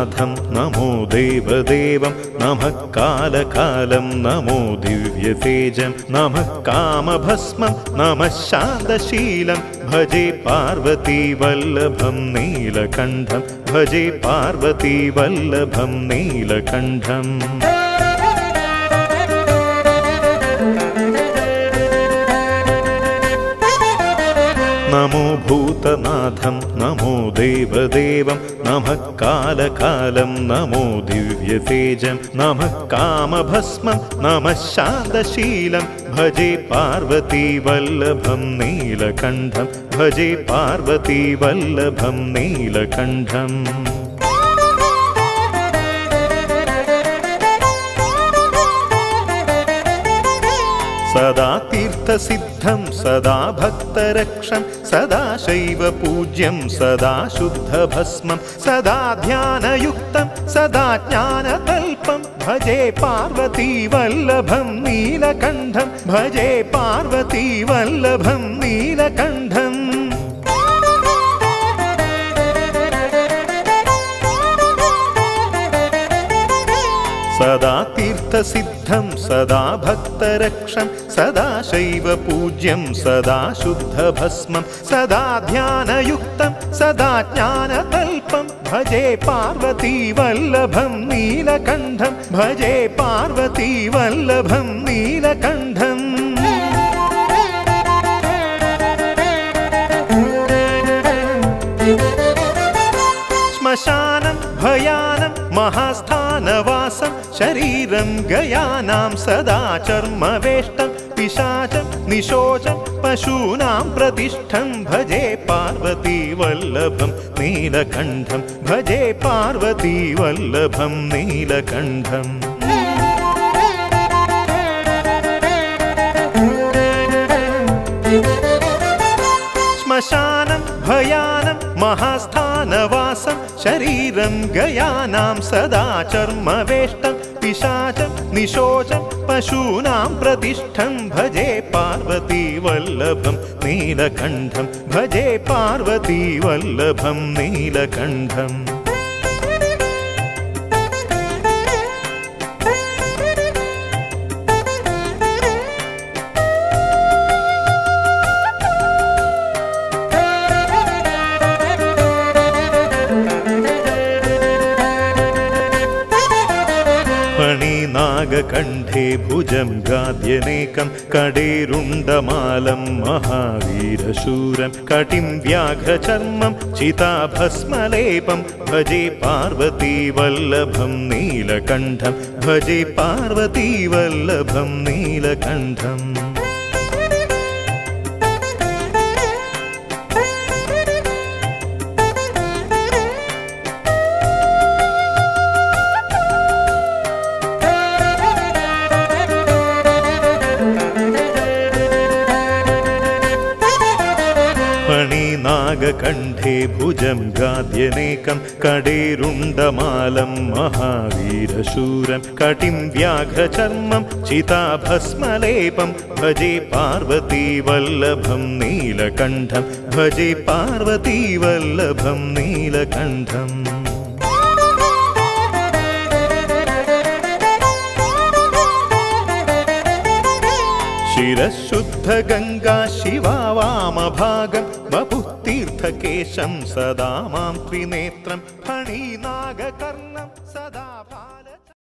भूतनाथं नमो देवदेवं नमः कालकालं नमो दिव्यतेजं नमः कामभस्मं नमः शान्तशीलं भजे पार्वती वल्लभं नीलकण्ठं भजे पार्वती वल्लभं नीलकण्ठम् नमो भूतनाथं नमो देवदेवं नमः कालकालं नमो दिव्यतेजं नमः कामभस्मं नमः शान्तशीलं भजे पार्वती वल्लभं नीलकण्ठं भजे पार्वती वल्लभं नीलकण्ठम् सदा तीर्थसिद्धं सदा भक्तरक्षं सदा शैव पूज्यं सदा शुद्धभस्मं सदा ध्यानयुक्तं सदा ज्ञानतल्पं भजे पार्वती वल्लभं नीलकण्ठं भजे पार्वती वल्लभं नीलकण्ठम् सदा तीर्थसिद्धं सदा भक्तरक्षं सदा शैव पूज्यं सदा शुद्धभस्मं सदा ध्यानयुक्तं सदा ज्ञानतल्पं भजे पार्वती वल्लभं नीलकण्ठं भजे पार्वती वल्लभं नीलकण्ठम् श्मशानं भयानं महास्थानवासं शरीरं गयानां सदा चर्मवेष्टं पिशाचं निशोचं पशूनां प्रतिष्ठं भजे पार्वती वल्लभं नीलकण्ठं भजे पार्वती वल्लभं नीलकण्ठम् श्मशानं भयानं महास्थानवासं शरीरं गयानां सदा चर्मवेष्टं पिशाचं निशोचं पशूनां प्रतिष्ठं भजे पार्वती वल्लभं नीलकण्ठं भजे पार्वती वल्लभं नीलकण्ठम् नागकण्ठे भुजं गाद्यनेकं कडेरुण्डमालं महावीरशूरं कटिं व्याघ्रचर्मं चिताभस्मलेपं भजे पार्वती वल्लभं नीलकण्ठं भजे पार्वती वल्लभं नीलकण्ठम् नागकण्ठे भुजं गाद्यनेकं कडेरुण्डमालं महावीरशूरं कटिं व्याघ्रचर्मं चिताभस्मलेपं भजे पार्वती वल्लभं नीलकण्ठं भजे पार्वती वल्लभं नीलकण्ठम् शिरशुद्धगङ्गा शिवा वामभागं वपुस्तीर्थकेशं सदा मां त्रिनेत्रं फणीनागकर्णं सदा